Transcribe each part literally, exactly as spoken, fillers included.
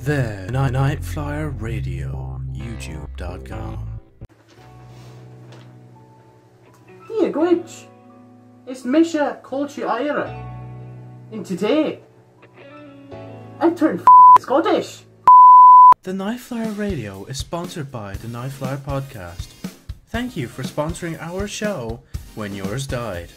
There, Nightflyer Radio, YouTube dot com. Dear Gwitch, it's Misha Colchi Ira. And today, I've turned f***ing Scottish. The Nightflyer Radio is sponsored by the Nightflyer Podcast. Thank you for sponsoring our show when yours died.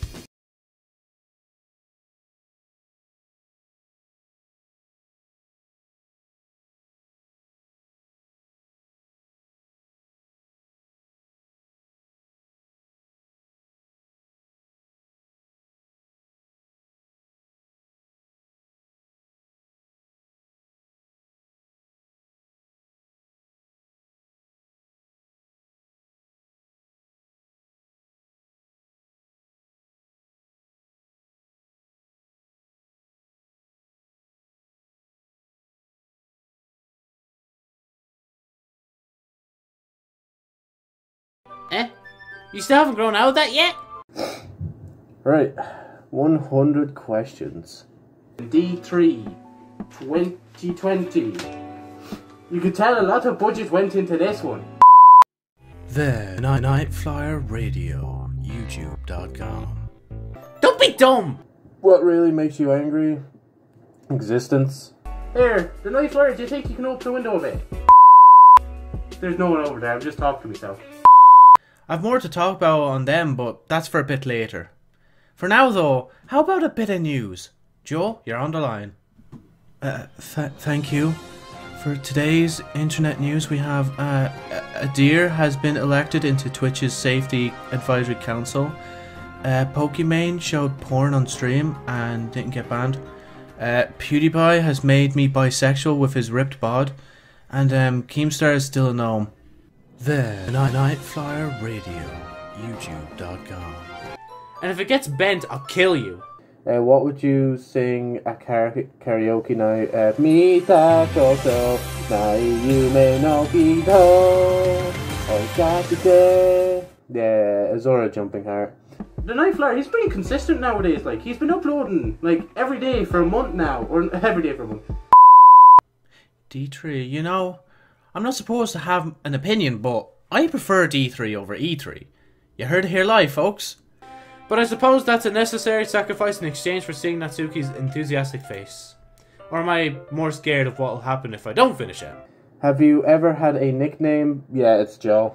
Eh? You still haven't grown out of that yet? Right, one hundred questions. D three, twenty twenty. You could tell a lot of budget went into this one. There, Nightflyer Radio, YouTube dot com. Don't be dumb! What really makes you angry? Existence. There, the Nightflyer, do you think you can open the window a bit? There's no one over there, I'm just talking to myself. I've more to talk about on them, but that's for a bit later. For now though, how about a bit of news? Joe, you're on the line. Uh, th thank you. For today's internet news we have, uh, a deer has been elected into Twitch's Safety Advisory Council. Uh, Pokimane showed porn on stream and didn't get banned. Uh, PewDiePie has made me bisexual with his ripped bod. And um, Keemstar is still a gnome. There, Nightflyer Radio, YouTube dot com. And if it gets bent, I'll kill you. Uh, what would you sing at karaoke night? Uh, Mita koto, nai yume no kito, oikatete. Yeah, Azora Jumping Heart. The Nightflyer, he's pretty consistent nowadays. Like, he's been uploading, like, every day for a month now. Or every day for a month. D three, you know, I'm not supposed to have an opinion, but I prefer D three over E three. You heard it here live, folks. But I suppose that's a necessary sacrifice in exchange for seeing Natsuki's enthusiastic face. Or am I more scared of what will happen if I don't finish it? Have you ever had a nickname? Yeah, it's Joe.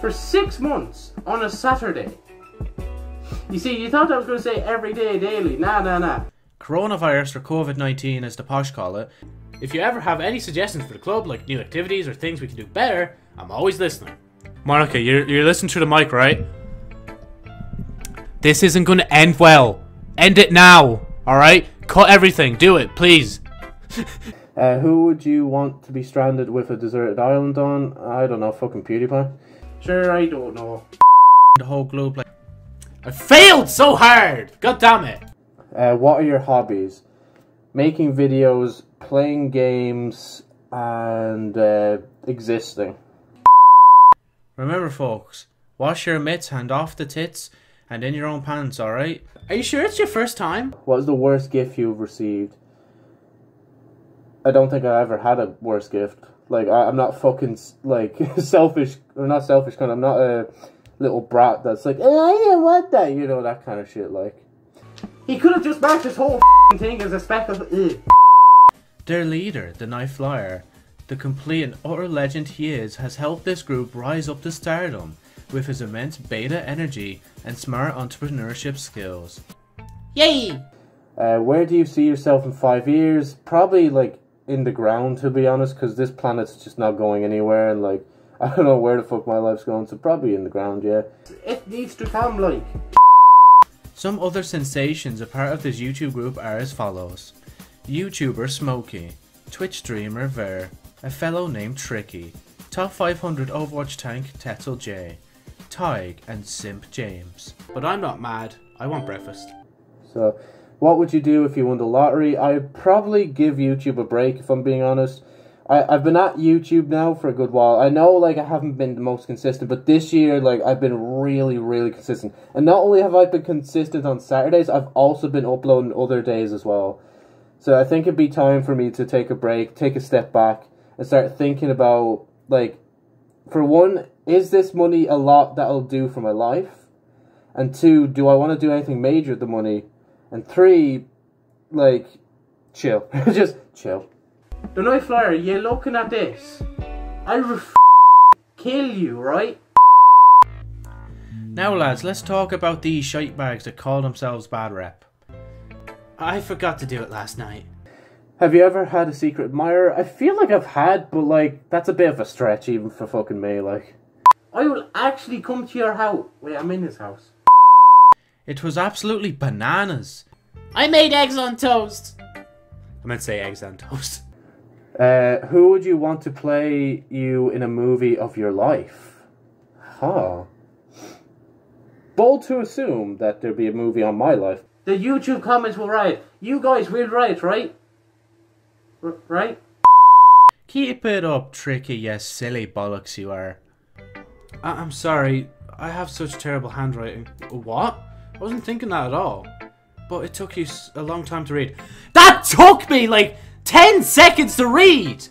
For six months, on a Saturday. You see, you thought I was going to say every day, daily. Nah, nah, nah. Coronavirus, or COVID nineteen as the posh call it. If you ever have any suggestions for the club, like new activities or things we can do better, I'm always listening. Monika, you're, you're listening through the mic, right? This isn't going to end well. End it now, alright? Cut everything. Do it, please. uh, who would you want to be stranded with a deserted island on? I don't know, fucking PewDiePie. Sure, I don't know. The whole globe, like... I failed so hard! God damn it! Uh, what are your hobbies? Making videos, playing games, and uh, existing. Remember folks, wash your mitts, hand off the tits, and in your own pants, alright? Are you sure it's your first time? What is the worst gift you've received? I don't think I ever had a worse gift. Like, I, I'm not fucking, like, selfish, or not selfish, kind of, I'm not a little brat that's like, eh, I didn't want that, you know, that kind of shit, like. He could have just marked this whole f***ing thing as a speck of ugh. Their leader, the Nightflyer, the complete and utter legend he is, has helped this group rise up to stardom with his immense beta energy and smart entrepreneurship skills. Yay! Uh, where do you see yourself in five years? Probably, like, in the ground, to be honest, because this planet's just not going anywhere, and, like, I don't know where the fuck my life's going, so probably in the ground, yeah. It needs to come, like... Some other sensations a part of this YouTube group are as follows. YouTuber Smokey, Twitch streamer Ver, a fellow named Tricky, top five hundred Overwatch tank Tetzel J, Tig, and Simp James. But I'm not mad, I want breakfast. So, what would you do if you won the lottery? I'd probably give YouTube a break, if I'm being honest. I, I've been at YouTube now for a good while. I know, like, I haven't been the most consistent, but this year, like, I've been really, really consistent. And not only have I been consistent on Saturdays, I've also been uploading other days as well. So I think it'd be time for me to take a break, take a step back, and start thinking about, like, for one, is this money a lot that'll do for my life? And two, do I want to do anything major with the money? And three, like, chill. Just chill. The Nightflyer, you're looking at this. I'll f kill you, right? Now lads, let's talk about these shite bags that call themselves bad rep. I forgot to do it last night. Have you ever had a secret admirer? I feel like I've had, but like, that's a bit of a stretch even for fucking me, like. I will actually come to your house. Wait, I'm in his house. It was absolutely bananas. I made eggs on toast. I meant to say eggs on toast. Uh, who would you want to play you in a movie of your life? Huh. Bold to assume that there'd be a movie on my life. The YouTube comments will riot. You guys will riot, right? R right? Keep it up, Tricky, you silly bollocks you are. I I'm sorry. I have such terrible handwriting. What? I wasn't thinking that at all. But it took you a long time to read. That took me like ten seconds to read!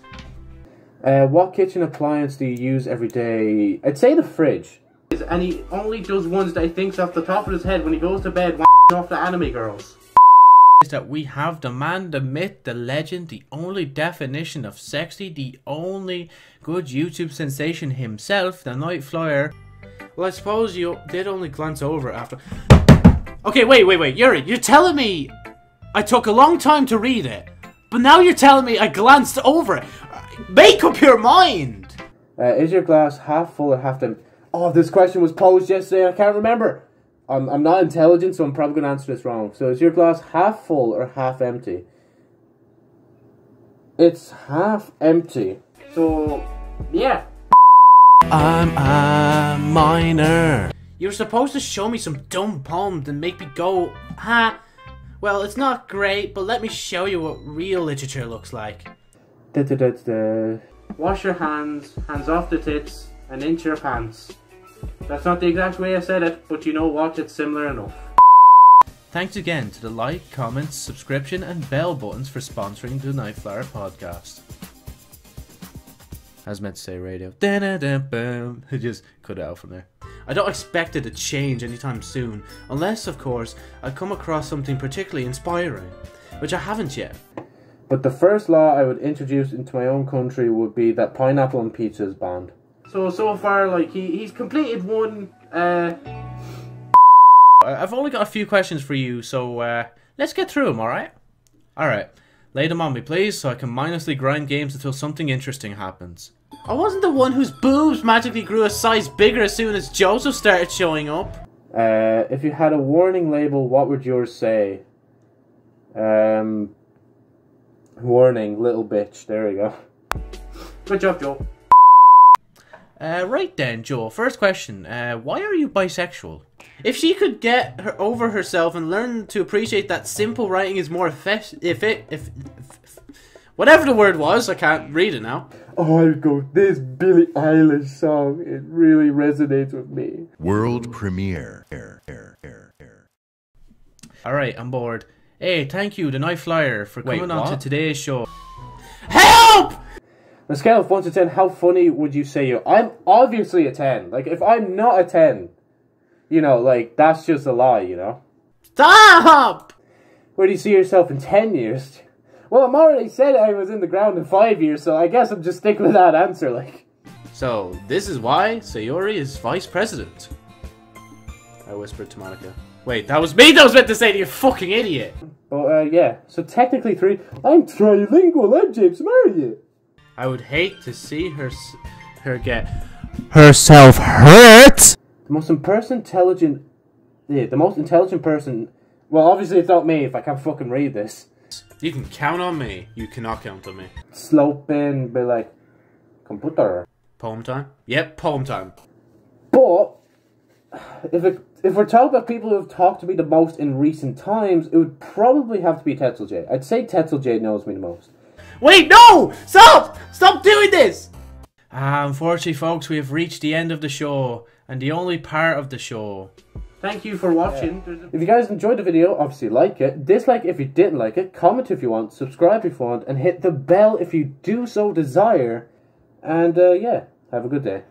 Uh, what kitchen appliance do you use every day? I'd say the fridge. And he only does ones that he thinks off the top of his head when he goes to bed off the anime girls. Is that we have the man, the myth, the legend, the only definition of sexy, the only good YouTube sensation himself, the Nightflyer. Well, I suppose you did only glance over after. Okay, wait, wait, wait, Yuri, you're telling me I took a long time to read it, but now you're telling me I glanced over it. Make up your mind! Uh, is your glass half full or half empty? Oh, this question was posed yesterday and I can't remember. I'm, I'm not intelligent, so I'm probably going to answer this wrong. So is your glass half full or half empty? It's half empty. So, yeah. I'm a minor. You're supposed to show me some dumb poems and make me go, ha, well, it's not great, but let me show you what real literature looks like. Da, da, da, da. Wash your hands, hands off the tits, and into your pants. That's not the exact way I said it, but you know what, it's similar enough. Thanks again to the like, comments, subscription and bell buttons for sponsoring the Nightflyer podcast. I was meant to say radio. Da-da-da-boom. I just cut it out from there. I don't expect it to change anytime soon, unless of course I come across something particularly inspiring, which I haven't yet. But the first law I would introduce into my own country would be that pineapple and pizza is banned. So, so far, like, he, he's completed one, uh... I've only got a few questions for you, so, uh, let's get through them, alright? Alright, lay them on me, please, so I can mindlessly grind games until something interesting happens. I wasn't the one whose boobs magically grew a size bigger as soon as Joseph started showing up. Uh, if you had a warning label, what would yours say? Um... Warning, little bitch, there we go. Good job, Joe. Uh, right then, Joel, first question, uh, why are you bisexual? If she could get her over herself and learn to appreciate that simple writing is more effect- if it- if, if, if... Whatever the word was, I can't read it now. Oh, I would go, this Billie Eilish song, it really resonates with me. World premiere. Air, air, air, air. Alright, I'm bored. Hey, thank you, the Nightflyer, for coming Wait, on to today's show. HELP! On a scale of one to ten, how funny would you say you're? I'm obviously a ten. Like, if I'm not a ten, you know, like, that's just a lie, you know? Stop! Where do you see yourself in ten years? Well, I'm already said I was in the ground in five years, so I guess I'm just sticking with that answer, like. So, this is why Sayori is vice president. I whispered to Monika. Wait, that was me that was meant to say to you, fucking idiot! Well, uh, yeah. So technically three, I'm trilingual, I'm James Marriott. I would hate to see her her get herself hurt. The most intelligent, yeah, the most intelligent person. Well, obviously it's not me if I can't fucking read this. You can count on me. You cannot count on me. Slope in, be like, computer. Poem time. Yep, poem time. But if it, if we're talking about people who have talked to me the most in recent times, it would probably have to be Tetzel J. I'd say Tetzel J knows me the most. Wait, no! Stop! Stop doing this! Ah, unfortunately, folks, we have reached the end of the show, and the only part of the show Thank you for watching. Yeah. If you guys enjoyed the video, obviously like it. Dislike if you didn't like it. Comment if you want. Subscribe if you want. And hit the bell if you do so desire. And, uh, yeah. Have a good day.